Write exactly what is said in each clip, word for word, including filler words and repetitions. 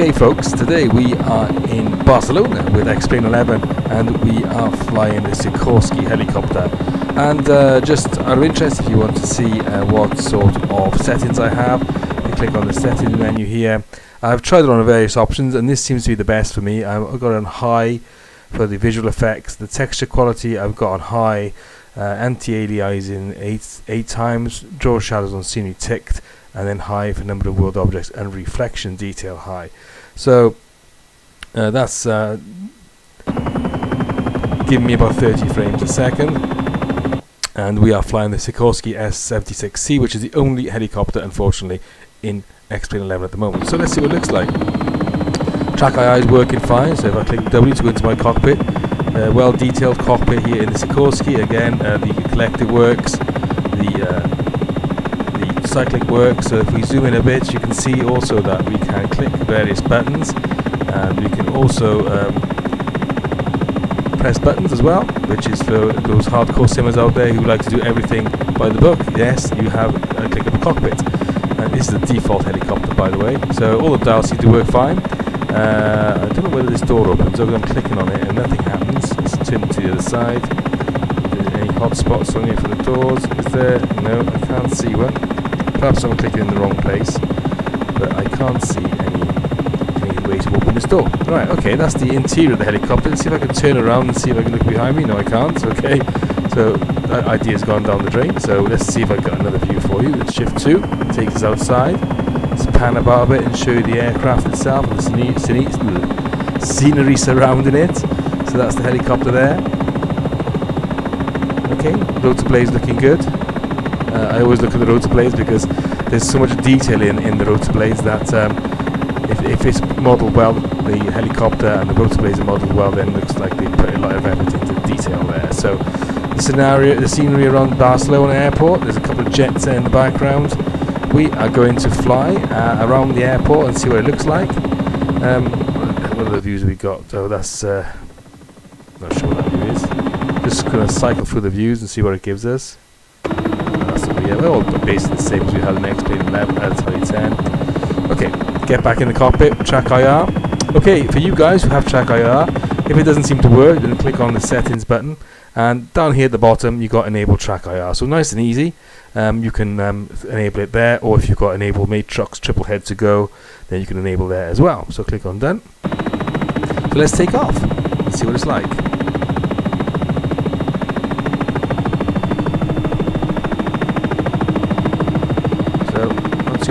Okay folks, today we are in Barcelona with X-Plane eleven and we are flying the Sikorsky helicopter. And uh, just out of interest, if you want to see uh, what sort of settings I have, you click on the settings menu here. I've tried it on various options and this seems to be the best for me. I've got on high for the visual effects, the texture quality I've got on high, uh, anti-aliasing eight, eight times, draw shadows on scenery ticked, and then high for number of world objects and reflection detail high. So uh, that's uh, giving me about thirty frames a second, and we are flying the Sikorsky S seventy-six C, which is the only helicopter unfortunately in X-Plane eleven at the moment. So let's see what it looks like. Track I R is working fine, so if I click W to go into my cockpit, uh, well detailed cockpit here in the Sikorsky. Again, uh, the collective works, the uh, cyclic work. So if we zoom in a bit, you can see also that we can click various buttons, and we can also um, press buttons as well, which is for those hardcore simmers out there who like to do everything by the book. Yes, you have a click of the cockpit, and this is the default helicopter, by the way, so all the dials seem to work fine. uh, I don't know whether this door opens, so I'm clicking on it and nothing happens. Let's turn it to the other side. Is there any hot spots on here for the doors? Is there? No, I can't see one. Perhaps I'm clicking in the wrong place, but I can't see any, any way to open this door. Right, okay, that's the interior of the helicopter. Let's see if I can turn around and see if I can look behind me. No, I can't. Okay, so that idea's gone down the drain. So let's see if I've got another view for you. Let's shift two, takes us outside. Let's pan about a bit and show you the aircraft itself and the scenery surrounding it. So that's the helicopter there. Okay, rotor blade's looking good. Uh, I always look at the rotor blades because there's so much detail in, in the rotor blades that um, if, if it's modelled well, the helicopter and the rotor blades are modelled well, then it looks like they put a lot of effort into detail there. So the scenario, the scenery around Barcelona airport, there's a couple of jets there in the background. We are going to fly uh, around the airport and see what it looks like. Um, what are the views we got? Oh, that's... Uh, not sure what that view is. Just going to cycle through the views and see what it gives us. Yeah, they're all basically the same as we had in X-Plane eleven, X-Plane ten. Okay, get back in the cockpit, track I R. Okay, for you guys who have track I R, if it doesn't seem to work, then click on the settings button, and down here at the bottom you've got enable track I R. So nice and easy. Um, you can um, enable it there, or if you've got enable Matrox Triple Head to go, then you can enable there as well. So click on done. So let's take off and see what it's like.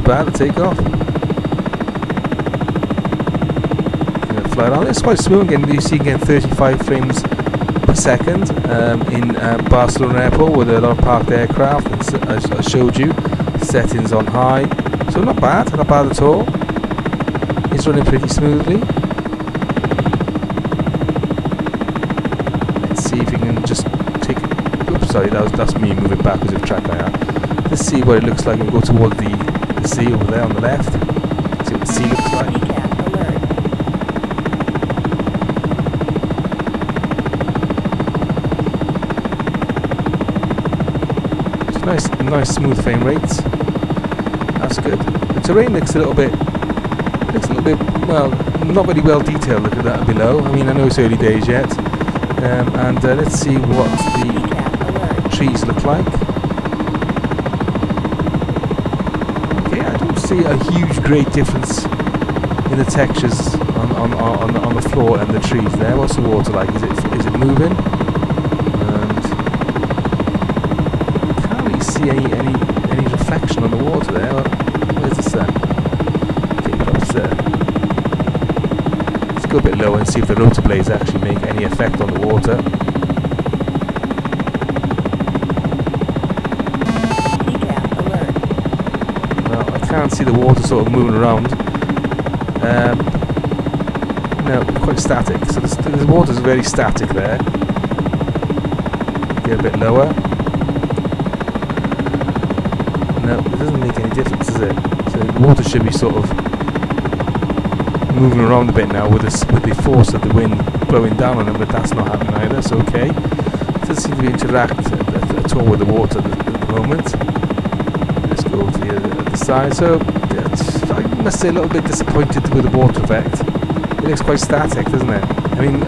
Bad to take off. Fly around. It's quite smooth. Again, you see again thirty-five frames per second um, in uh, Barcelona Airport with a lot of parked aircraft. As I showed you, settings on high, so not bad, not bad at all. It's running pretty smoothly. Let's see if we can just take. Oops, sorry, that was that's me moving backwards with track I R. Let's see what it looks like and go toward the. The sea over there on the left. See what the sea looks like. It's nice, nice smooth frame rates. That's good. The terrain looks a little bit, looks a little bit, well, not very well detailed. Look at that below. I mean, I know it's early days yet, um, and uh, let's see what the trees look like. See a huge great difference in the textures on, on, on, on the floor and the trees there. What's the water like? Is it is it moving? And can't really see any any any reflection on the water there. Where's the sun? Okay, perhaps there. Let's go a bit lower and see if the rotor blades actually make any effect on the water. Can't see the water sort of moving around. Um, no, quite static. So the, the water's very static there. Get a bit lower. No, it doesn't make any difference, does it? So the water should be sort of moving around a bit now with the with the force of the wind blowing down on it, but that's not happening either. That's okay. It doesn't seem to interact at, at, at all with the water at the, at the moment. Let's go over to the other side. So, yeah, I'm honestly a little bit disappointed with the water effect. It looks quite static, doesn't it? I mean,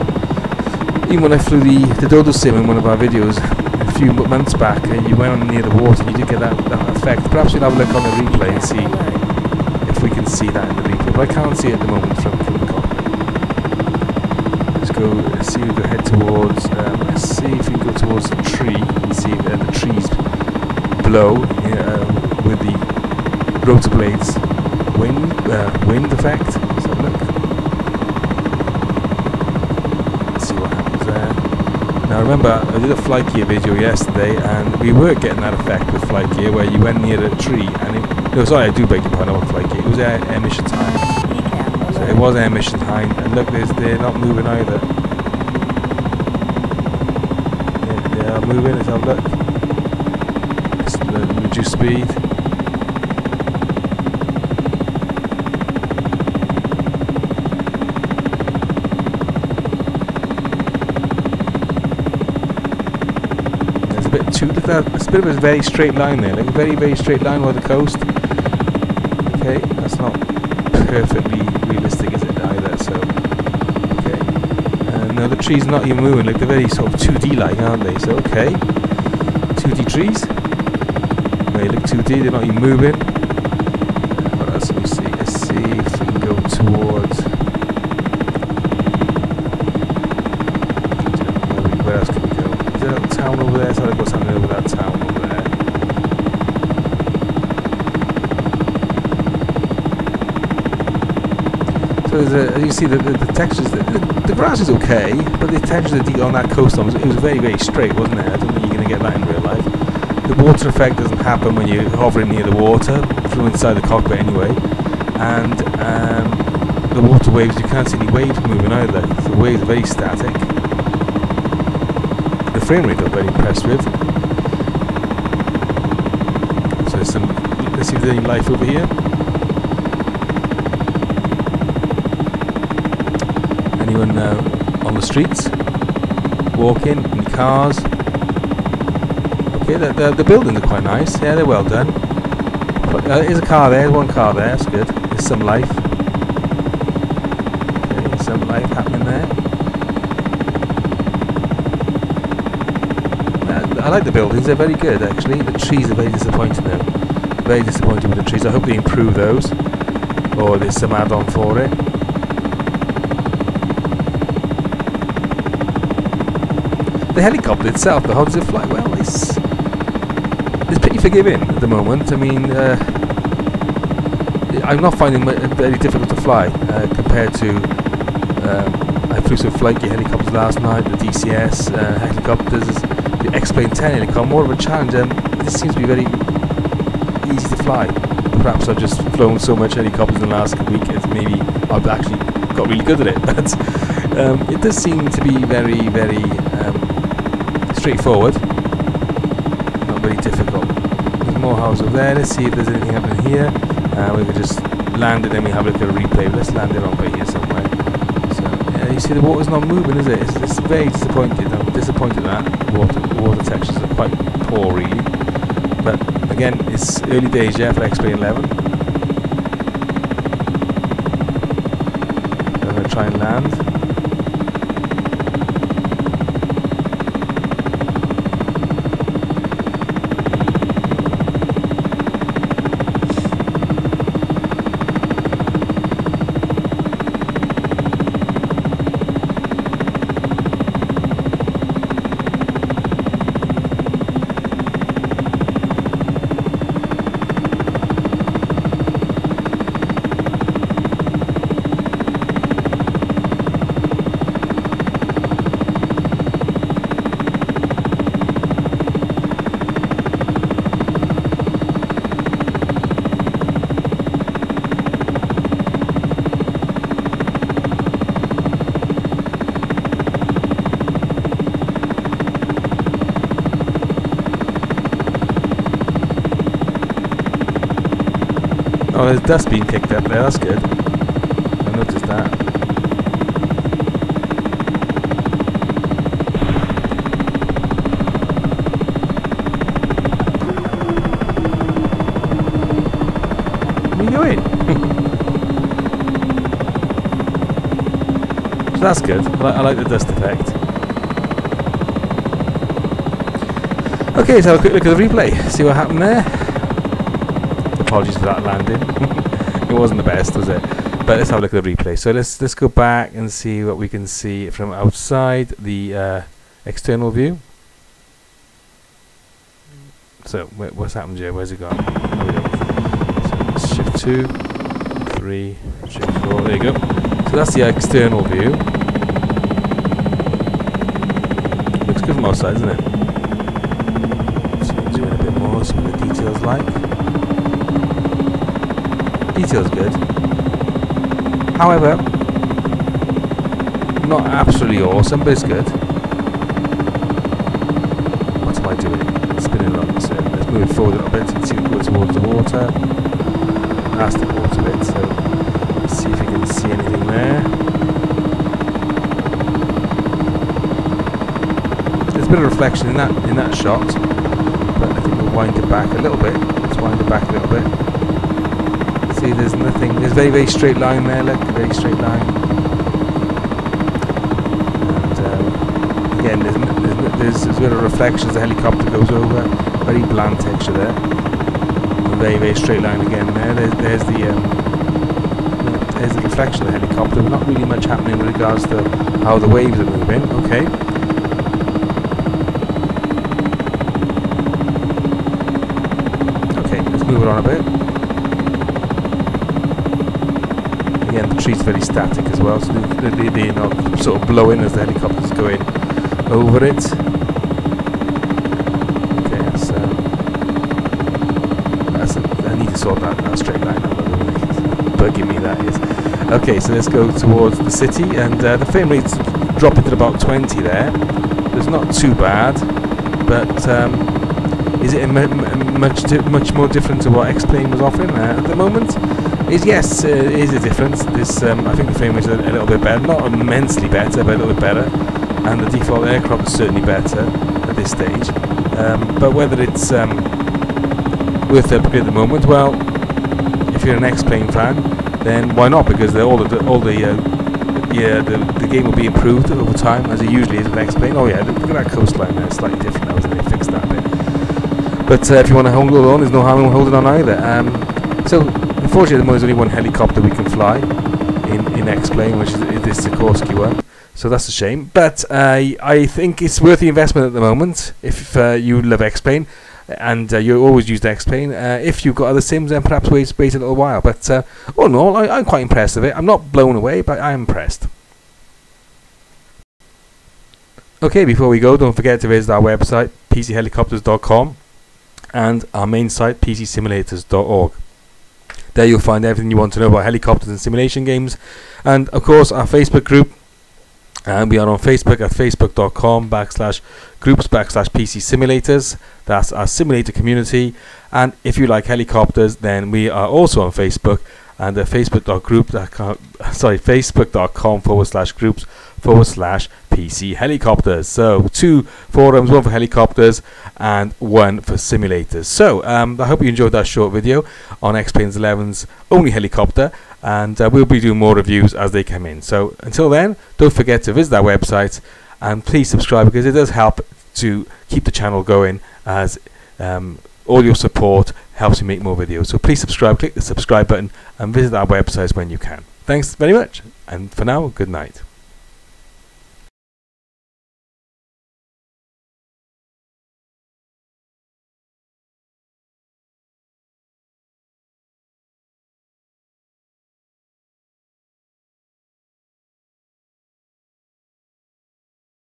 even when I flew the, the Dodo Sim in one of our videos a few months back, and you went on near the water and you did get that, that effect. Perhaps we'll have a look on the replay and see if we can see that in the replay, but I can't see it at the moment from, from the cockpit. Let's go, let's see if we go head towards, um, let's see if we can go towards the tree and see if uh, the trees blow uh, with the rotor blades wind, uh, wind effect. Let's have a look. Let's see what happens there. Now remember, I did a flight gear video yesterday and we were getting that effect with flight gear where you went near a tree and it... No, sorry, I do beg your pardon, on flight gear. It was air, air mission time. So it was air mission time, and look, there's, they're not moving either. Yeah, they are moving, let's have a look. Let's uh, reduce speed. It's a bit of a very straight line there, like a very, very straight line along the coast. Okay, that's not perfectly realistic, is it, either, so... Okay. Uh, no, the trees are not even moving, like they're very sort of two D-like, aren't they? So, okay. two D trees. They look two D, they're not even moving. What else can we see? Let's see if we can go towards... Where else can we go? Is there a little town over there? So I've got something over that town over there. So there's a, you see the, the, the textures, the, the, the grass is okay, but the texture of the detail on that coastline, it was very, very straight, wasn't it? I don't think you're going to get that in real life. The water effect doesn't happen when you're hovering near the water, flew inside the cockpit anyway, and um, the water waves, you can't see any waves moving either, so the waves are very static. The frame rate I'm very impressed with. So there's some, let's see if there's any life over here. Anyone uh, on the streets, walking, in cars. Okay, the, the, the buildings are quite nice, yeah, they're well done. But, uh, there's a car there, one car there, that's good. There's some life. Okay, there's some life happening there. I like the buildings, they're very good actually. The trees are very disappointing though. Very disappointed with the trees. I hope they improve those. Or there's some add-on for it. The helicopter itself, though, how does it fly? Well, it's, it's pretty forgiving at the moment. I mean, uh, I'm not finding it very difficult to fly uh, compared to... Um, I flew some flight gear helicopters last night, the D C S uh, helicopters. The X-Plane ten helicopter, more of a challenge, and this seems to be very easy to fly. Perhaps I've just flown so much helicopters in the last week, it's maybe I've actually got really good at it, but um, it does seem to be very, very um, straightforward, not very difficult. There's more houses over there, let's see if there's anything happening here. Uh, we could just land it, then we have a look at a replay, let's land it on by here somewhere. So, yeah, you see the water's not moving, is it? It's, it's very disappointing, I'm disappointed at that. Water, water textures are quite poor really, but again it's early days yet for X-Plane eleven. I'm going to try and land. Oh, there's dust being kicked up there, that's good. I noticed that. What are you doing? that's good. I like, I like the dust effect. Okay, let's have a quick look at the replay, see what happened there. Apologies for that landing. It wasn't the best, was it? But let's have a look at the replay. So let's let's go back and see what we can see from outside the uh, external view. So wh what's happened here? Where's it gone? Oh, so shift two, three, shift four. There you go. So that's the external view. Looks good from outside, doesn't it? So we'll zoom in a bit more. See what the details like. Details good. However, not absolutely awesome, but it's good. What am I doing? Spinning along, so let's move it forward a little bit and see if we go towards the water. That's the water bit, so let's see if we can see anything there. There's a bit of reflection in that in that shot, but I think we'll wind it back a little bit. Let's wind it back a little bit. See, there's nothing, there's a very, very straight line there, look, a very straight line. And um, again, there's, there's, there's a bit of reflection as the helicopter goes over, very bland texture there. A very, very straight line again there, there's, there's, the, um, there's the reflection of the helicopter, not really much happening with regards to how the waves are moving, okay. Okay, let's move it on a bit. Again, the tree's very static as well, so they, they, they're not sort of blowing as the helicopter's going over it. Okay, that's, um, that's a, I need to sort that, that straight line out, by the way. Bugging me, that is. Okay, so let's go towards the city, and uh, the frame rate's dropping to about twenty there. It's not too bad, but um, is it much, much more different to what X-Plane was offering uh, at the moment? Is yes, uh, is a difference. This um, I think the frame is a, a little bit better, not immensely better, but a little bit better. And the default aircraft is certainly better at this stage. Um, but whether it's um, worth the upgrade at the moment, well, if you're an X-Plane fan, then why not? Because all the all the uh, yeah the, the game will be improved over time, as it usually is with X-Plane. Oh yeah, look at that coastline there, slightly different. I was going to fix that bit. But uh, if you want to hold on, there's no harm in holding on either. Um, so. Unfortunately, there's only one helicopter we can fly in, in X-Plane, which is this Sikorsky one, so that's a shame. But uh, I think it's worth the investment at the moment if uh, you love X-Plane, and uh, you always used X-Plane. Uh, if you've got other sims, then perhaps wait, wait a little while. But uh, all in all, I, I'm quite impressed with it. I'm not blown away, but I'm impressed. Okay, before we go, don't forget to visit our website, p c helicopters dot com, and our main site, p c simulators dot org. There you'll find everything you want to know about helicopters and simulation games. And of course our Facebook group. And we are on Facebook at facebook.com backslash groups backslash PC simulators. That's our simulator community. And if you like helicopters, then we are also on Facebook and uh, facebook.group sorry, facebook.com forward slash groups forward slash PC helicopters. So two forums, one for helicopters and one for simulators. So um, I hope you enjoyed that short video on X-Plane eleven's only helicopter, and uh, we'll be doing more reviews as they come in. So until then, don't forget to visit our website and please subscribe, because it does help to keep the channel going, as um, all your support helps me make more videos. So please subscribe, click the subscribe button and visit our websites when you can. Thanks very much, and for now, good night.